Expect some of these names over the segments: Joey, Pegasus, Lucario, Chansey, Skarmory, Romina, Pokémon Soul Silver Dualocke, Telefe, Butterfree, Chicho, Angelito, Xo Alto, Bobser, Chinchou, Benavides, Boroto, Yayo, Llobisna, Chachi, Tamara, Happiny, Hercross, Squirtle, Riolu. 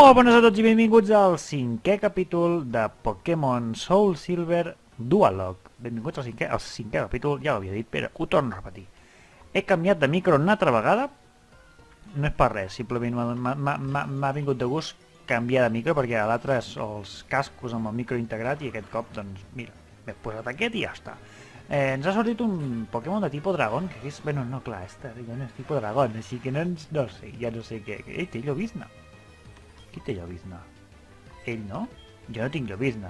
Molt bones a tots i benvinguts al cinquè capítol de Pokémon Soul Silver Dualocke. Benvinguts al cinquè capítol, ja ho havia dit, però ho torno a repetir. He canviat de micro una altra vegada, no és per res, simplement m'ha vingut de gust canviar de micro perquè l'altre és els cascos amb el micro integrat i aquest cop, doncs, mira, m'he posat aquest i ja està. Ens ha sortit un Pokémon de tipus dragón, que és... Bueno, no, clar, este no és tipus dragón, així que no ens... No sé, ja no sé què... Ei, té Llobisna. Qui té Llobisna? Ell no? Jo no tinc Llobisna.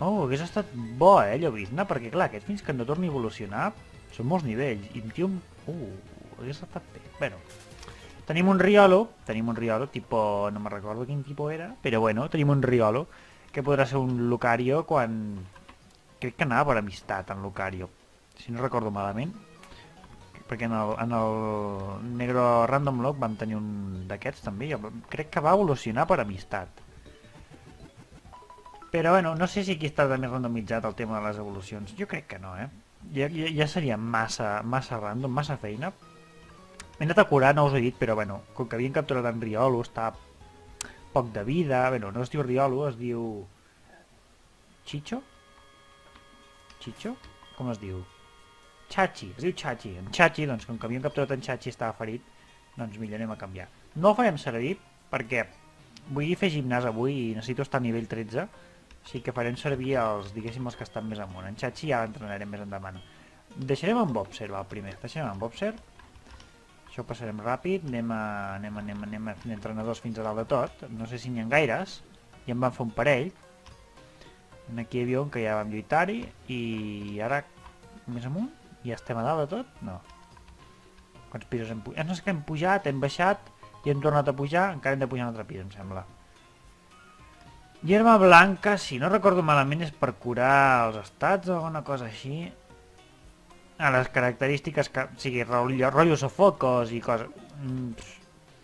Oh, hagués estat bo, Llobisna, perquè clar, aquest fins que no torni a evolucionar són molts nivells, i un tio... Hagués estat bé. Bueno, tenim un Riolu, tipo... No me recordo quin tipus era, però bueno, tenim un Riolu, que podrà ser un Lucario quan... Crec que anava per amistat en Lucario, si no recordo malament, perquè en el Negro Random Lock vam tenir un d'aquests també, crec que va evolucionar per amistat. Però bueno, no sé si aquí està també randomitzat el tema de les evolucions, jo crec que no, eh? Ja seria massa random, massa feina. M'he anat a curar, no us he dit, però bueno, com que havien capturat en Riolu, està poc de vida, bueno, no es diu Riolu, es diu... Chicho? Chicho? Com es diu? Chachi, es diu Chachi. En Chachi, doncs, com que havíem capturat en Chachi estava ferit, doncs millor anem a canviar. No el farem servir perquè vull fer gimnàs avui i necessito estar a nivell 13, així que farem servir els, diguéssim, els que estan més amunt. En Chachi ja l'entrenarem més endavant. Deixarem en Bobser, va, el primer. Deixarem en Bobser. Això ho passarem ràpid. Anem a entrenadors fins a dalt de tot. No sé si n'hi ha gaires. Ja en van fer un parell. Aquí hi havia un que ja vam lluitar-hi i ara més amunt ja estem a dalt de tot, no. Quants pisos hem pujat? No sé que hem pujat, hem baixat i hem tornat a pujar, encara hem de pujar un altre pis, em sembla. Germa blanca, si no recordo malament, és per curar els estats o alguna cosa així. A les característiques que... O sigui, rotllo sofocos i coses...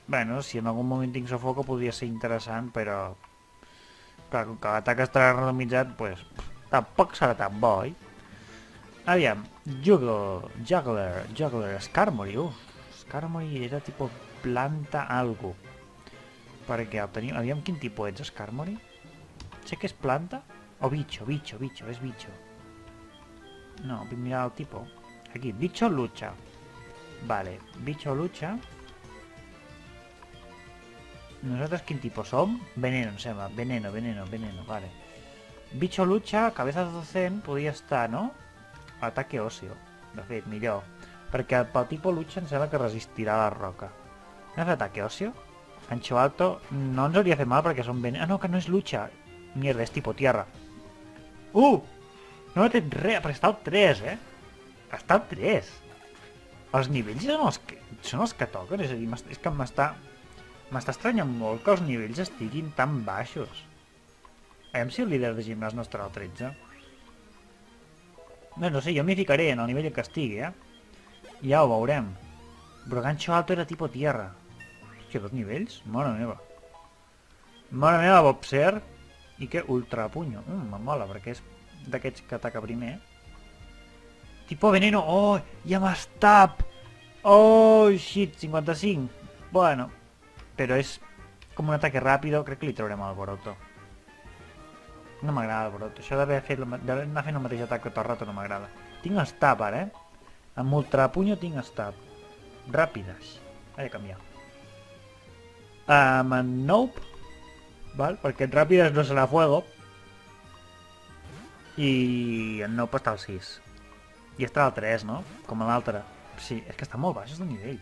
Bueno, si en algun moment tinc sofoco podria ser interessant, però... Clar, com que l'atac estarà randomitzat, doncs tampoc serà tan bo, oi? Aviam, Juggler, Skarmory, Skarmory era tipus planta algo. Perquè el tenim, aviam quin tipus ets, Skarmory? Sé que és planta? O bitxo, és bitxo. No, mira el tipus. Aquí, bitxo lucha. Vale, bitxo lucha. Nosaltres quin tipus som? Veneno, em sembla. Veneno, vale. Bicho lucha, cabeza docent, podria estar, no? Ataque óseo. De fet, millor. Perquè pel tipus lucha em sembla que resistirà la roca. No és ataque óseo? En Xo Alto no ens hauria fet mal perquè som veneno. Ah, no, que no és lucha. Mierda, és tipus tierra. No tens res, però està al 3, eh? Està al 3. Els nivells són els que toquen, és a dir, és que m'està... M'està estranyant molt que els nivells estiguin tan baixos. Aviam si el líder de gimnàs no estarà al 13. No, no sé, jo m'hi ficaré en el nivell que estigui, eh? Ja ho veurem. Però Xo Alto era tipus tierra. Hòstia, dos nivells? Mare meva. Mare meva, Bobser. I que ultrapunyo. Me mola, perquè és d'aquests que ataca primer. Tipo veneno. Oh, ja m'estap. Oh, shit, 55. Bueno... Però és com un ataque ràpid, crec que li traurem al Boroto. No m'agrada el Boroto, això d'haver d'anar fent el mateix atac tot el rato no m'agrada. Tinc estab ara, eh? Amb ultrapunyo tinc estab. Ràpides. Ha de canviar. Nope. Val? Perquè en ràpides no serà fuego. I en nope està al 6. I estarà al 3, no? Com en l'altre. Sí, és que està molt baix, és d'un nivell.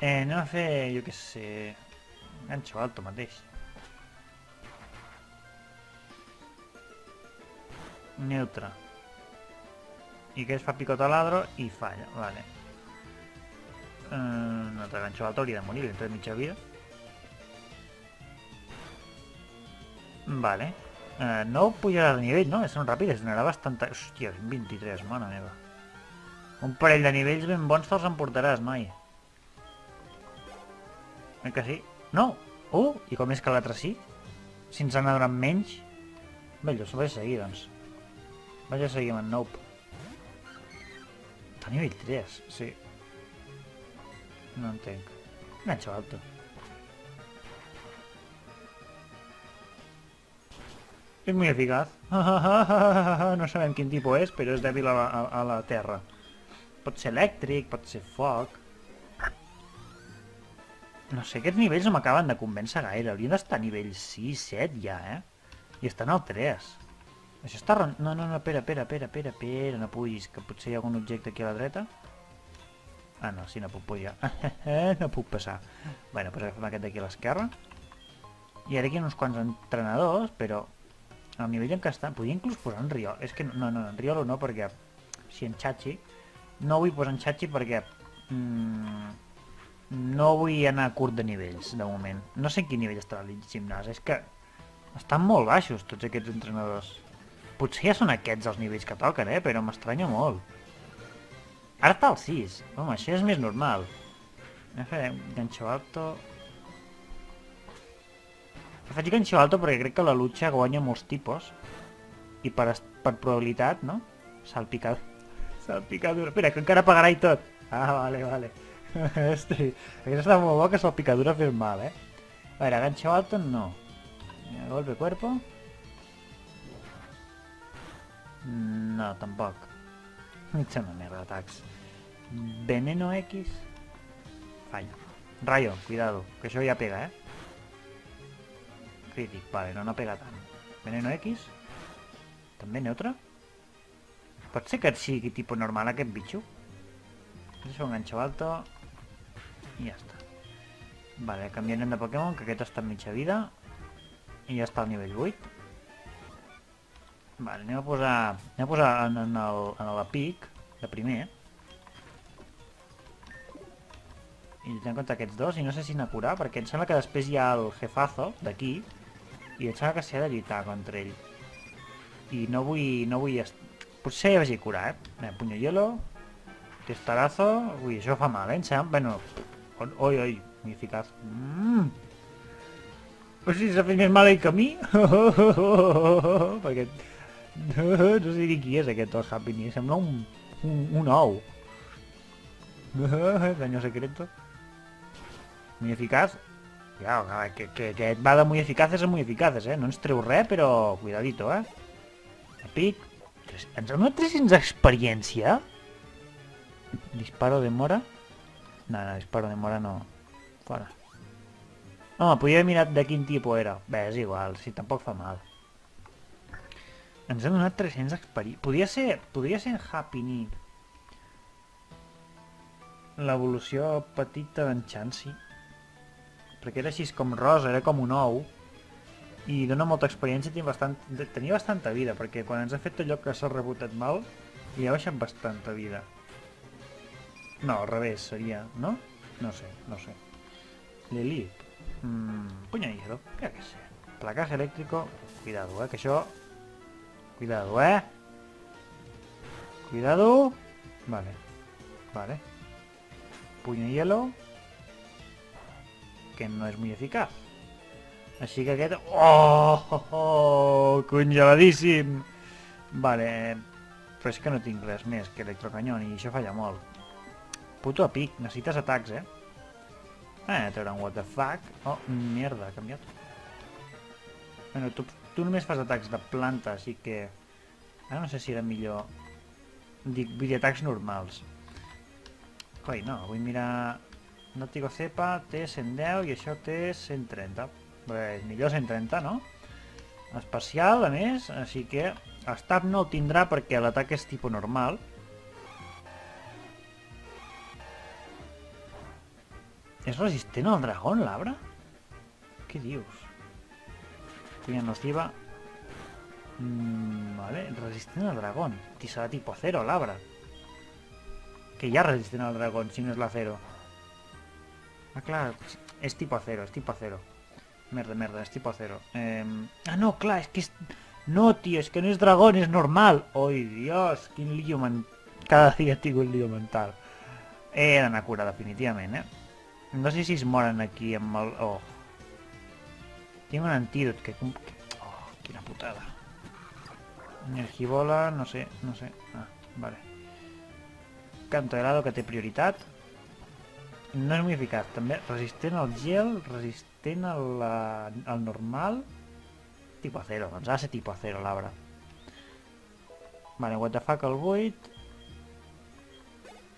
Anem a fer, jo què sé... Xo Alto mateix. Neutra. I que es fa picotaladro i falla, vale. No, Xo Alto hauria de morir, li entra mitja vida. Vale. No pujarà de nivell, no? És un ràpid, es donarà bastanta... Hòstia, 23, mare meva. Un parell de nivells ben bons te'ls emportaràs, noi. Que sí? No! I com és que l'altre sí? Si ens han donat menys... Bé, jo s'ho vaig seguir, doncs. Vaig a seguir amb en Nope. Està a nivell 3, sí. No entenc. Xo Alto. Es muy eficaz. No sabem quin tipus és, però és dèbil a la terra. Pot ser elèctric, pot ser foc... No sé, aquests nivells no m'acaben de convèncer gaire. Haurien d'estar a nivell 6, 7 ja, eh? I estan al 3. Això està... No, no, no, espera, no puguis, que potser hi ha algun objecte aquí a la dreta. Ah, no, sí, no puc pujar. No puc passar. Bueno, doncs agafem aquest d'aquí a l'esquerra. I ara aquí hi ha uns quants entrenadors, però... al nivell en què estan... Podria inclús posar en Riolu. És que no, en Riolu no, perquè... Si en Chachi... No vull posar en Chachi perquè... No vull anar curt de nivells, de moment. No sé en quin nivell estarà el gimnàs, és que... Estan molt baixos, tots aquests entrenadors. Potser ja són aquests els nivells que toquen, eh? Però m'estranya molt. Ara està al 6. Home, això és més normal. Farem Xo Alto. Faig Xo Alto perquè crec que la lucha guanya molts tipus. I per probabilitat, no? Salpicador. Salpicador. Espera, que encara pagarà i tot. Ah, vale. Aquest està molt bo que salpicadura fes mal, eh? A veure, Xo Alto no. Golpe cuerpo. No, tampoc. Ets una merda d'atacs. Veneno X. Falla. Rayo, cuidado, que això ja pega, eh? Crític, vale, no pega tant. Veneno X. També neutre. Pot ser que sigui tipus normal aquest bitxo. Això un Xo Alto. I ja està. Vale, canviarem de Pokémon, que aquest està en mitja vida. I ja està al nivell 8. Vale, anem a posar en la pic, de primer. I tenint en compte aquests dos, i no sé si n'ha curat, perquè em sembla que després hi ha el jefazo d'aquí, i em sembla que s'ha de lluitar contra ell. I no vull... Potser ja vagi a curar, eh? Puño hielo, testarazo... Ui, això fa mal, eh? Em sembla... Bueno... Oi, m'hi he ficat. O sigui, s'ha fet més mal ell que a mi? Perquè... No sé qui és aquest del Happiny, sembla un ou. Daño secreto. Muy eficaz. Ja, que va de muy eficaces, eh? No ens treu res, però cuidadito, eh? Epic. Ens hem donat 300 d'experiència? Disparo de mora? No, disparo de mora no. Fora. Home, podria haver mirat de quin tipus era. Bé, és igual, si tampoc fa mal. Ens han donat 300 experiència. Podria ser en Happiny. L'evolució petita d'en Chansey. Perquè era així com rosa, era com un ou. I dona molta experiència, tenia bastanta vida, perquè quan ens ha fet allò que s'ha rebotat mal, hi ha baixat bastanta vida. No, al revés, seria, no? No sé. L'Elip. Puño de hielo, creo que sé. Placaje eléctrico, cuidado, que yo... Cuidado, Cuidado. Vale. Puño de hielo. Que no es muy eficaz. Así que queda... ¡Oh! Congeladísimo. Vale. Pero es que no tinc res més que electrocañón y això falla molt. Puto a pic, necessites atacs, eh? Treure un what the fuck. Oh, merda, ha canviat. Bueno, tu només fas atacs de planta, així que... Ara no sé si era millor... Dic, vull dir, atacs normals. Coi, no, vull mirar... Nòtico cepa, té 110 i això té 130. Bé, millor 130, no? Especial, a més, així que... El stab no el tindrà perquè l'atac és tipus normal. ¿Es resistente al dragón, Labra? ¿Qué dios? Cuña nociva. Vale, resistente al dragón. Tisada tipo acero, Labra. Que ya resisten al dragón, si no es la acero. Ah, claro, es tipo acero, Merda, es tipo acero. No, claro, es que es... No, tío, es que no es dragón, es normal. ¡Ay, Dios! ¡Qué lío mental! Cada día tengo un lío mental. Era una cura, definitivamente, ¿eh? No sé si es moren aquí amb el... Oh. Tinc un antídot que... Oh, quina putada. Energibola, no sé. Ah, vale. Canto helado que té prioritat. No és muy eficaz, també. Resistent al gel, resistent al normal. tipo acero, doncs ha de ser tipo acero l'arbre. Vale, what the fuck, el buit.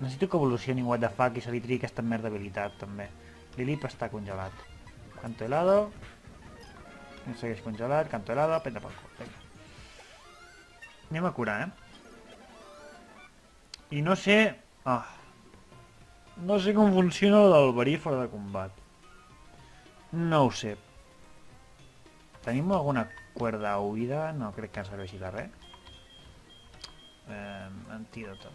Necessito que evolucioni what the fuck i se li triï aquesta merda habilitat també. Lilip està congelat. Canto helado. No segueix congelat, canto helado, peta pel cul. Anem a curar, eh? I no sé... Ah. No sé com funciona el del verí fora de combat. No ho sé. Tenim alguna cuerda oïda? No crec que ens serveixi de res. Antídoto.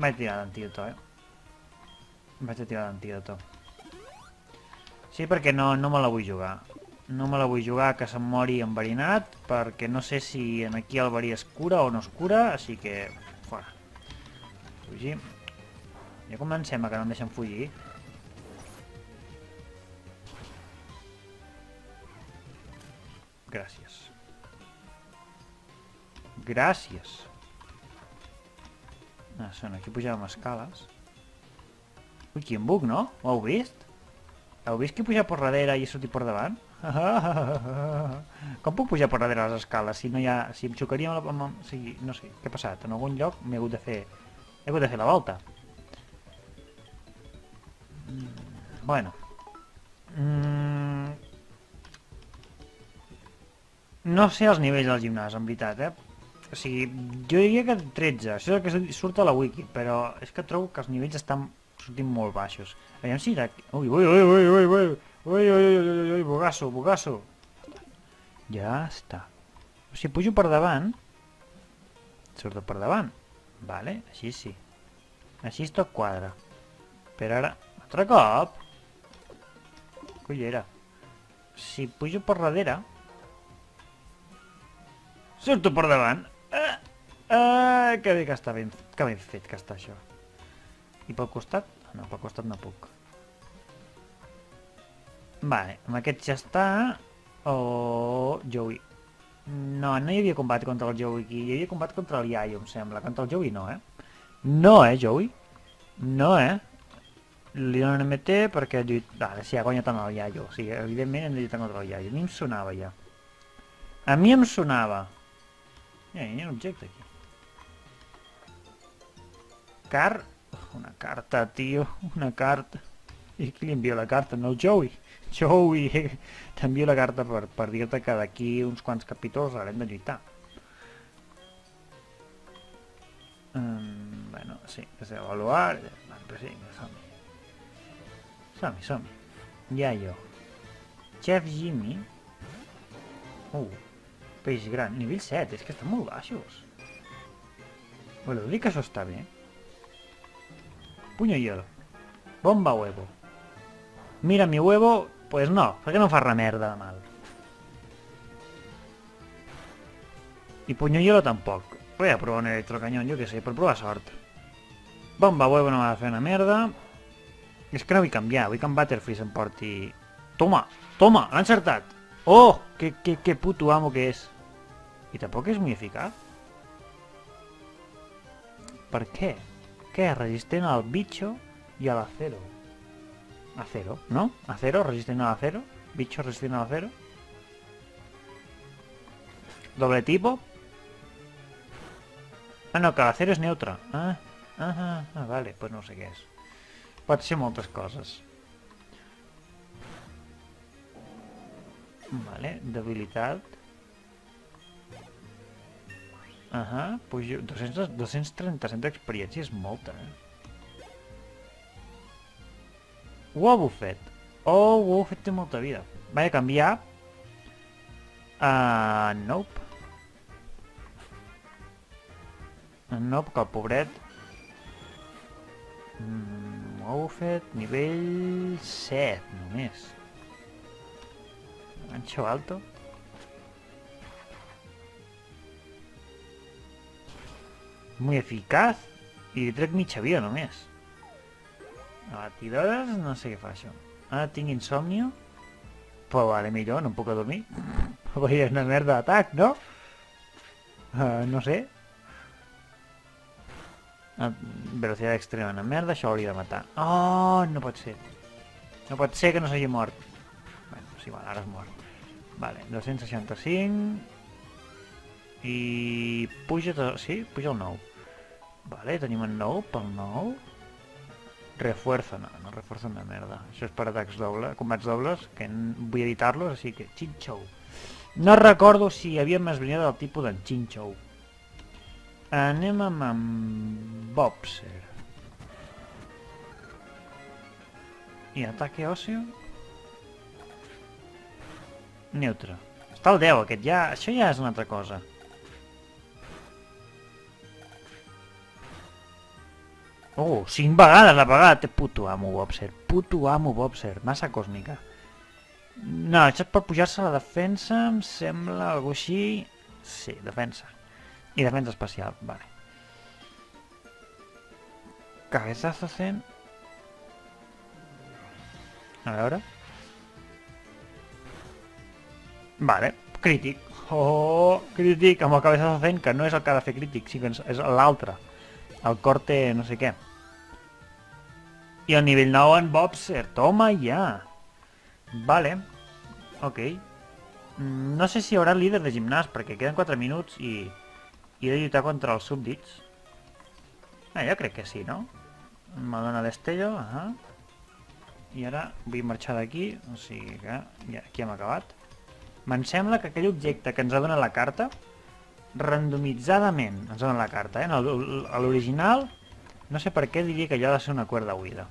Vaig tirar d'antídoto, Vaig tirar d'antídoto. Sí, perquè no me la vull jugar. No me la vull jugar que se'm mori enverinat, perquè no sé si aquí el verí es cura o no es cura, així que... fora. Fugir. Ja comencem a que no em deixen fugir. Gràcies. Gràcies. Ah, són, aquí pujàvem escales. Ui, quin bug, no? Ho heu vist? Heu vist que he pujat per darrere i he sortit per davant? Com puc pujar per darrere les escales si no hi ha... si em xocaria amb la... O sigui, no sé, què ha passat? En algun lloc m'he hagut de fer... he hagut de fer la volta. Bueno. No sé els nivells del gimnàs, en veritat, O sigui, jo diria que 13, això és el que surt a la wiki, però és que trobo que els nivells estan sortint molt baixos. Aviam si... Ui, ui, ui, ui, ui, ui, ui, ui, ui, bogasso, bogasso. Ja està. O sigui, pujo per davant. Surto per davant. Vale, així sí. Així és tot quadre. Però ara... altre cop! Collera. Si pujo per darrere... surto per davant. Que bé que està ben... que ben fet que està això. I pel costat? No, pel costat no puc. Vale, amb aquest ja està... o... Joey. No, no hi havia combat contra el Joey aquí. Hi havia combat contra el Yayo, em sembla. Contra el Joey no, No, Joey? No, Li dono un MT perquè... ah, sí, ha guanyat amb el Yayo. O sigui, evidentment hem lluitat contra el Yayo. A mi em sonava ja. A mi em sonava... hi ha un objecte aquí. Car... una carta, tio. Una carta. I qui li envio la carta? No, el Joey. Joey, t'envio la carta per dir-te que d'aquí uns quants capítols haurem de lluitar. Bueno, sí, és avaluar... sí, som-hi. Som-hi, som-hi. Yayo. Chef Jimmy. Peix gran, nivell 7, és que estan molt baixos. Bueno, dic que això està bé. Puño hielo. Bomba huevo. Mira mi huevo, pues no, perquè no fa re merda de mal. I puño hielo tampoc. Voy a provar un electrocañón, jo que sé, per provar sort. Bomba huevo no va fer una merda. És que no vull canviar, vull que en Butterfree s'emporti... Toma, toma, l'ha encertat. Oh, que puto amo que és. I tampoc és molt eficaç. Per què? Què és resistent al bitxo i a l'acero? Acero, no? Acero, resistent a l'acero. Bitxo resistent a l'acero. Doble tipo. Ah, no, que l'acero és neutre. Ah, vale, pues no sé què és. Pot ser moltes coses. Vale, debilitat. Ahà, pujo... 237 d'experiència és molta, Xo Bufet. Oh, Xo Bufet té molta vida. Vaig a canviar... nope. Nope, que el pobret... Xo Bufet, nivell 7 només. Xo Alto. Muy eficaz. I li trec mitja vida només. A batidores no sé què fa això. Ara tinc insomnio. Però vale, millor, no em puc adormir. Perquè és una merda d'atac, no? No sé. Velocitat extrema, una merda, això hauria de matar. Oh, no pot ser. No pot ser que no s'hagi mort. Sí, bueno, ahora es mort. Vale, 265. I... puja tot... sí? Puja el 9. Vale, tenim el 9 pel 9. Refuerzo, no, no refuerzo una merda. Això és per atacs dobles, combats dobles, que vull editar-los, així que... Chinchou. No recordo si havíem esbrinat el tipus d'en Chinchou. Anem amb en Bobser. I ataque óseo? Neutre. Està el 10 aquest, ja... això ja és una altra cosa. Oh, 5 vegades l'ha pagat! Puto amo Bobser, puto amo Bobser. Massa còsmica. No, això és per pujar-se a la defensa, em sembla, algo així... sí, defensa. I defensa especial, vale. Cabezazo zen... a veure... vale, crític. Oh, crític amb el cabezazo zen, que no és el que ha de fer crític, sí que és l'altre. El corte no sé què. I el nivell 9 en Bobser. Toma ja. Vale. Ok. No sé si hi haurà líder de gimnàs, perquè queden 4 minuts i... i he de lluitar contra els súbdits. Ah, jo crec que sí, no? Madonna d'Estello, ahà. I ara vull marxar d'aquí, o sigui que ja, aquí hem acabat. Me'n sembla que aquell objecte que ens ha donat la carta... randomitzadament ens donen la carta, a l'original no sé per què diria que allò ha de ser una cuerda buida.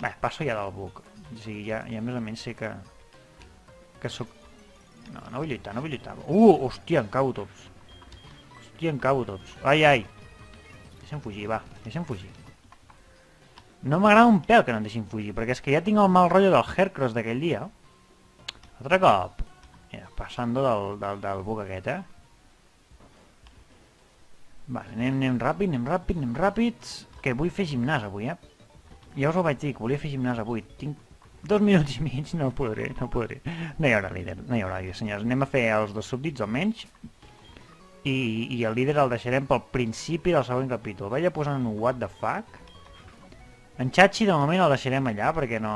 Bé, passo ja del buc, o sigui, ja més o menys sé que sóc... no, no vull lluitar, no vull lluitar. Hòstia, em cago tots, hòstia, em cago tots. Ai, ai, deixa'm fugir, va, deixa'm fugir. No m'agrada un pèl que no em deixin fugir, perquè és que ja tinc el mal rotllo del Hercross d'aquell dia. Altre cop, passando del buc aquest, eh. Vale, anem ràpid, anem ràpid, anem ràpids, que vull fer gimnàs avui, eh? Ja us ho vaig dir, que volia fer gimnàs avui. Tinc 2 minuts i mig, no podré, no podré. No hi haurà líder, no hi haurà líder, senyors. Anem a fer els 2 súbdits, almenys. I el líder el deixarem pel principi del següent capítol. Vaig a posar un what the fuck. En Chachi, de moment, el deixarem allà, perquè no...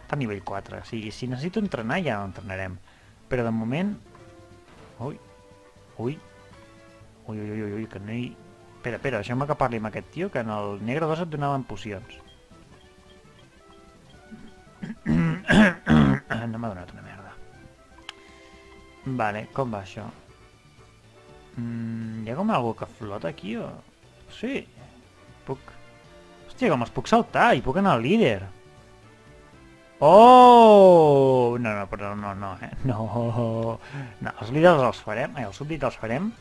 està a nivell 4, o sigui, si necessito entrenar, ja l'entrenarem. Però de moment... ui, ui. Ui, ui, ui, ui, que no hi... espera, espera, deixeu-me que parli amb aquest tio, que en el negre 2 et donaven pocions. No m'ha donat una merda. Vale, com va això? Hi ha com algú que flota aquí o...? Sí, puc... hòstia, com els puc saltar i puc anar al líder. Oh! No, no, perdó, no, no, eh? No, no, els líders els farem, els súbdits els farem.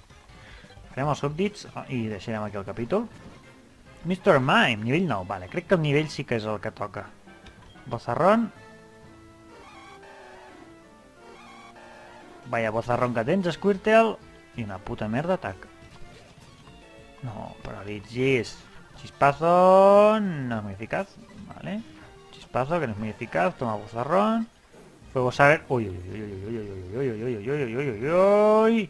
Farem els súbdits i deixarem aquí el capítol. Mr. Mime, nivell 9. Vale, crec que el nivell sí que és el que toca. Bozarrón. Vaya bozarrón que tens, Squirtle. I una puta merda, atac. No, paralitzis. Chispazo... no és muy eficaz. Vale. Chispazo, que no és muy eficaz. Toma bozarrón. Fuego saber... uy, uy, uy, uy, uy, uy, uy, uy, uy, uy, uy,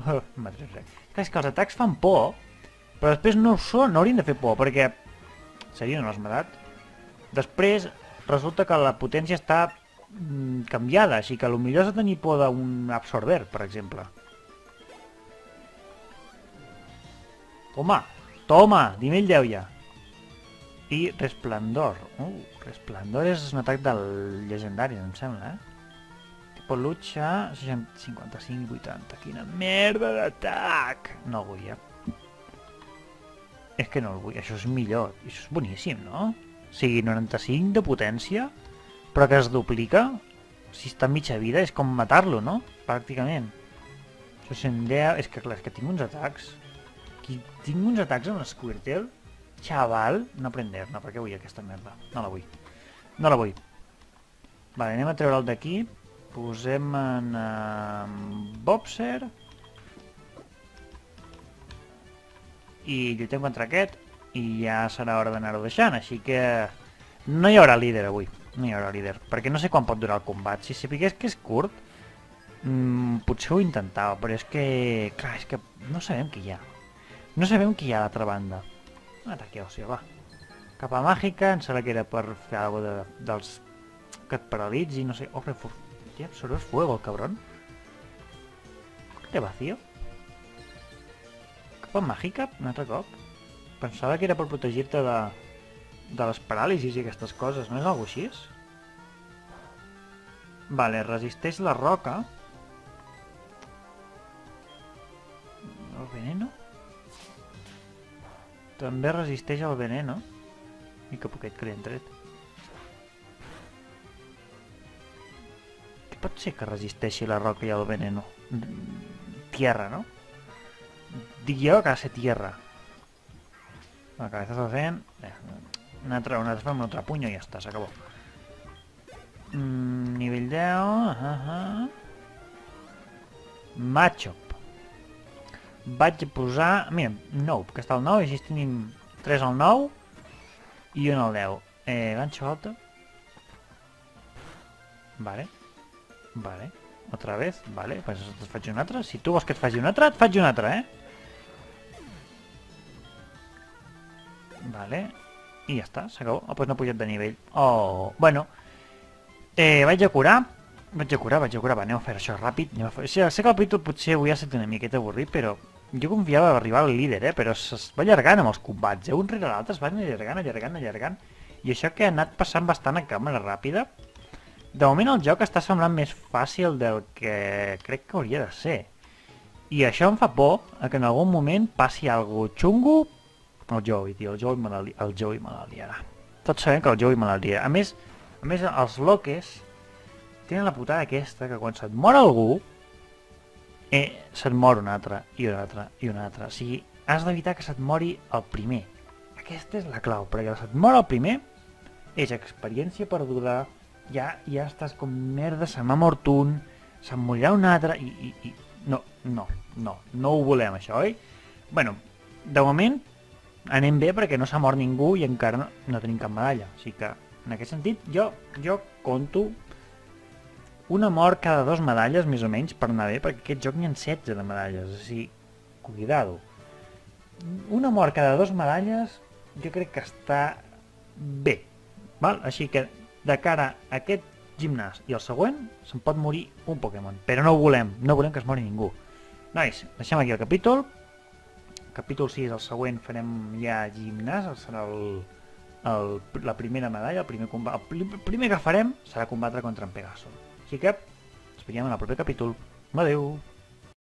uy. És que els atacs fan por, però després no són, no haurien de fer por, perquè... seria una esmedat. Després resulta que la potència està canviada, així que potser has de tenir por d'un absorber, per exemple. Toma, toma, nivell 10 ja. I resplendor. Resplendor és un atac del legendari, em sembla, eh? Lucha 55-80. Quina merda d'atac. No el vull, eh? És que no el vull. Això és millor. Això és boníssim, no? O sigui, 95 de potència, però que es duplica. Si està en mitja vida és com matar-lo, no? Pràcticament. Això és 110... és que clar, és que tinc uns atacs. Tinc uns atacs amb Squirtle. Xaval, no aprender-ne. Per què vull aquesta merda? No la vull. No la vull. Vale, anem a treure'l d'aquí. Posem en Bobser i lluitem contra aquest i ja serà hora d'anar-ho deixant, així que no hi haurà líder avui, no hi haurà líder, perquè no sé quan pot durar el combat. Si sapigués que és curt, potser ho intentava, però és que, clar, és que no sabem qui hi ha, no sabem qui hi ha a l'altra banda. Ataque, o sigui, va, capa màgica, em sembla que era per fer alguna cosa dels que et paralitzi, no sé. Oh, ya absorbes fuego, cabrón. ¿Corte vacío? Capa mágica, un altre cop. Pensava que era per protegir-te de les paràlisis i aquestes coses, no és alguna cosa així? Vale, resisteix la roca. El veneno. També resisteix el veneno. I que poquet que li han tret. Què pot ser que resisteixi la roca i el veneno? Tierra, no? Dic jo que ha de ser tierra. La cabeza se hacen... Una vez fem un altre puño y ya está, se acabó. Nivel 10... Matchup. Vaig posar... Mira, 9, que està al 9, i així tenim 3 al 9 i 1 al 10. Xo Alto. Vale. Vale. Otra vez, vale. Pues et faig un altre. Si tu vols que et faci un altre, et faig un altre, Vale. I ja està, s'acabó. Oh, pues no ha pujat de nivell. Oh, bueno. Vaig a curar, va, anem a fer això ràpid. Sé que el capítol potser avui ha estat una miqueta avorrit, però jo confiava a arribar al líder, però es va allargant amb els combats, un rere l'altre es van allargant, i això que ha anat passant bastant a càmera ràpida. De moment el joc està semblant més fàcil del que crec que hauria de ser, i això em fa por que en algun moment passi alguna cosa xungo. El Joey, tio, el Joey me la liarà. Tots sabem que el Joey me la liarà. A més, els loques tenen la putada aquesta que quan se't mor algú, se't mor un altre, i un altre, i un altre. O sigui, has d'evitar que se't mori el primer. Aquesta és la clau, perquè se't mor el primer és experiència perduda, ja estàs com merda, se m'ha mort un, se'n morirà un altre, i... No ho volem, això, oi? Bueno, de moment, anem bé perquè no s'ha mort ningú i encara no tenim cap medalla. O sigui que, en aquest sentit, jo conto una mort cada 2 medalles, més o menys, per anar bé, perquè aquest joc n'hi ha 16 de medalles, o sigui, cuidado. Una mort cada 2 medalles jo crec que està bé, val? Així que, de cara a aquest gimnàs i el següent, se'n pot morir un Pokémon, però no volem que es mori ningú. Nois, deixem aquí el capítol. Capítol 6, el següent, farem ja gimnàs, serà la primera medalla, el primer que farem serà combatre contra en Pegasus. Així que, ens veiem en el proper capítol. Adeu!